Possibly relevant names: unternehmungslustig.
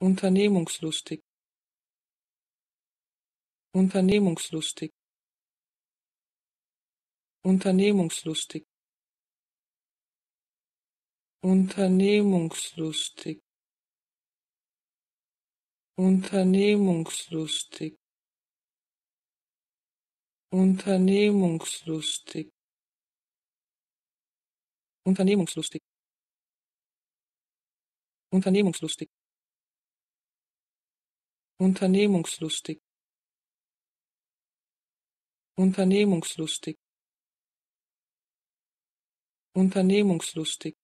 unternehmungslustig, unternehmungslustig, unternehmungslustig, unternehmungslustig, unternehmungslustig, unternehmungslustig, unternehmungslustig, unternehmungslustig, unternehmungslustig, unternehmungslustig, unternehmungslustig,